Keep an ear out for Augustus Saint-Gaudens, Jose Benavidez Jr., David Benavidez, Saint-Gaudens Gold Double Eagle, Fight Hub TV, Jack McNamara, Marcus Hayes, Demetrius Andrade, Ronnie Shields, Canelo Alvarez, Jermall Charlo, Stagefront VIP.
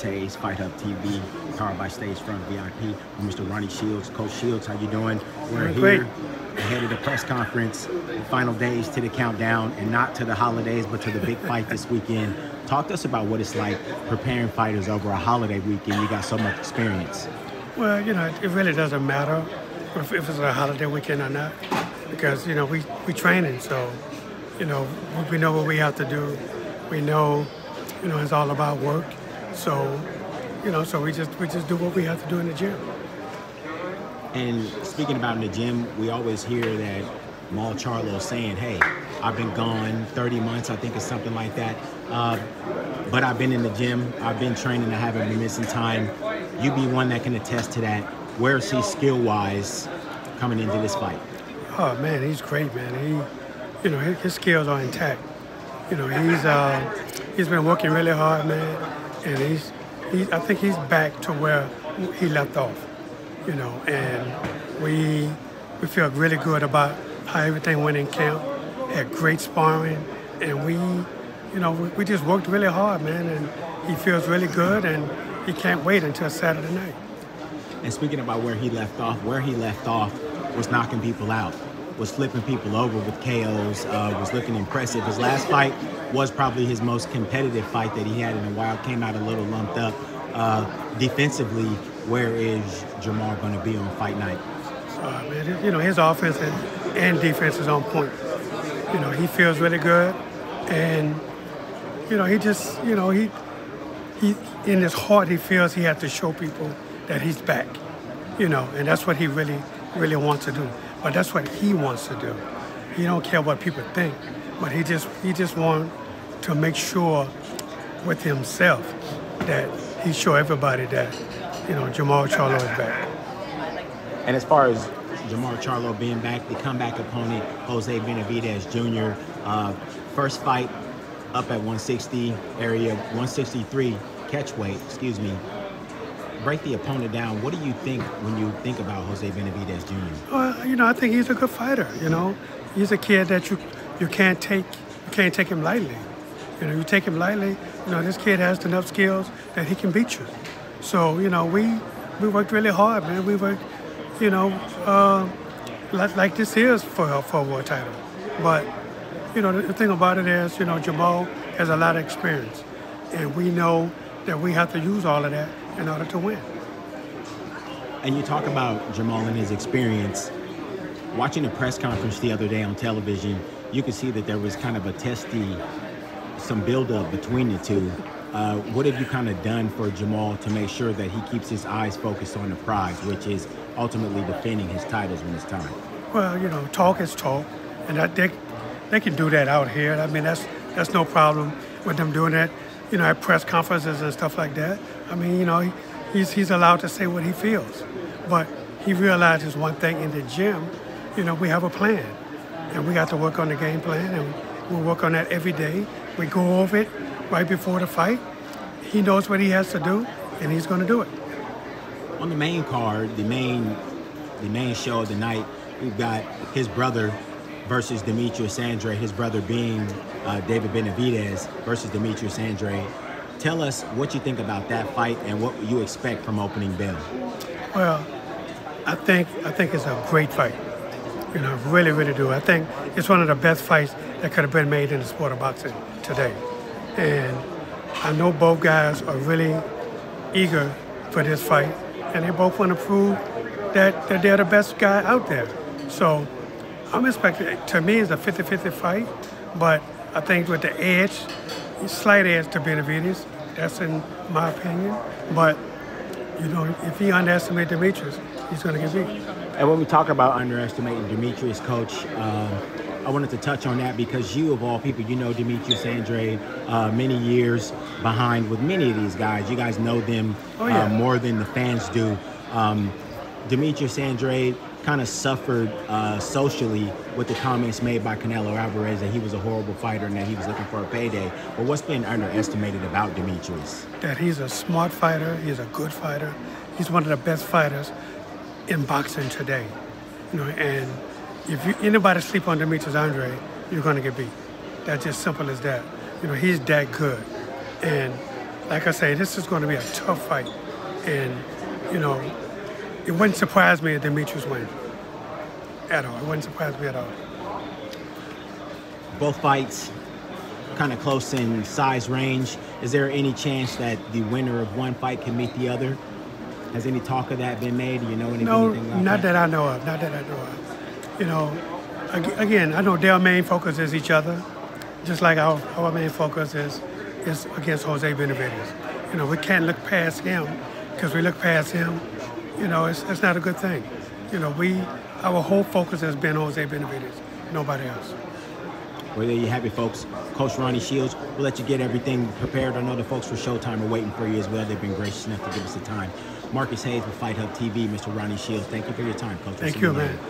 Hayes, Fight Hub TV, powered by Stagefront VIP. I'm Mr. Ronnie Shields. Coach Shields, how you doing? We're here ahead of the press conference, the final days to the countdown, and not to the holidays, but to the big fight this weekend. Talk to us about what it's like preparing fighters over a holiday weekend. You got so much experience. Well, you know, it really doesn't matter if it's a holiday weekend or not, because, you know, we training, so, you know, we know what we have to do. We know, you know, it's all about work. So, you know, so we just do what we have to do in the gym. And speaking about in the gym, we always hear that Jermall Charlo saying, hey, I've been gone 30 months, I think it's something like that. But I've been in the gym, I've been training, I haven't been missing time. You be one that can attest to that. Where is he skill-wise coming into this fight? Oh, man, he's great, man. He, you know, his skills are intact. You know, he's been working really hard, man. And I think he's back to where he left off, you know. And we feel really good about how everything went in camp. Had great sparring, and we just worked really hard, man. And he feels really good, and he can't wait until Saturday night. And speaking about where he left off was knocking people out, was flipping people over with KOs, was looking impressive. His last fight was probably his most competitive fight that he had in a while. Came out a little lumped up. Defensively, where is Jermall going to be on fight night? Man, you know, his offense and defense is on point. You know, he feels really good. And, you know, he just, you know, he in his heart, he feels he has to show people that he's back. You know, and that's what he really, really wants to do. But that's what he wants to do. He don't care what people think, but he just wants to make sure with himself that he show everybody that, you know, Jermall Charlo is back. And as far as Jermall Charlo being back, the comeback opponent, Jose Benavidez Jr., first fight up at 160 area, 163 catch weight, excuse me. Break the opponent down. What do you think when you think about Jose Benavidez Jr.? Well, you know, I think he's a good fighter. You know, he's a kid that you can't take him lightly. You know, you take him lightly. You know, this kid has enough skills that he can beat you. So, you know, we worked really hard, man. We worked, you know, like this is for a world title. But you know, the thing about it is, you know, Jermall has a lot of experience, and we know that we have to use all of that in order to win. And you talk about Jermall and his experience. Watching a press conference the other day on television, you could see that there was kind of a testy, some buildup between the two. What have you kind of done for Jermall to make sure that he keeps his eyes focused on the prize, which is ultimately defending his titles when it's time? Well, you know, talk is talk, and they can do that out here. I mean, that's no problem with them doing that, you know, at press conferences and stuff like that. I mean, you know, he's allowed to say what he feels, but he realizes one thing in the gym, you know, we have a plan, and we got to work on the game plan, and we'll work on that every day. We go over it right before the fight. He knows what he has to do, and he's going to do it. On the main card, the main show of the night, we've got his brother versus Demetrius Andrade, his brother being David Benavidez versus Demetrius Andrade. Tell us what you think about that fight and what you expect from opening bell. Well, I think it's a great fight. You know, I really, really do. I think it's one of the best fights that could have been made in the sport of boxing today. And I know both guys are really eager for this fight, and they both want to prove that they're the best guy out there. So I'm expecting, to me, it's a 50-50 fight, but I think with the edge, slight edge to Benavidez, that's in my opinion. But, you know, if he underestimates Demetrius, he's going to get beat. And when we talk about underestimating Demetrius, Coach, I wanted to touch on that because you, of all people, you know Demetrius Andrade many years behind with many of these guys. You guys know them more than the fans do. Demetrius Andrade kind of suffered socially with the comments made by Canelo Alvarez that he was a horrible fighter and that he was looking for a payday. But what's been underestimated about Demetrius? That he's a smart fighter, he's a good fighter, he's one of the best fighters in boxing today. You know, and if anybody sleep on Demetrius Andrade, you're gonna get beat. That's just simple as that. You know, he's that good. And like I say, this is going to be a tough fight. And, you know, it wouldn't surprise me if Demetrius wins. At all. It wouldn't surprise me at all. Both fights kind of close in size range. Is there any chance that the winner of one fight can meet the other? Has any talk of that been made? Do you know anything about that? No, not that I know of. Not that I know of. You know, again, I know their main focus is each other, just like our main focus is against Jose Benavidez. You know, we can't look past him, because we look past him, you know, it's not a good thing. You know, our whole focus has been Jose Benavidez, nobody else. Well, there you have it, folks. Coach Ronnie Shields, we'll let you get everything prepared. I know the folks from Showtime are waiting for you as well. They've been gracious enough to give us the time. Marcus Hayes with Fight Hub TV, Mr. Ronnie Shields. Thank you for your time, Coach. Thank you, man.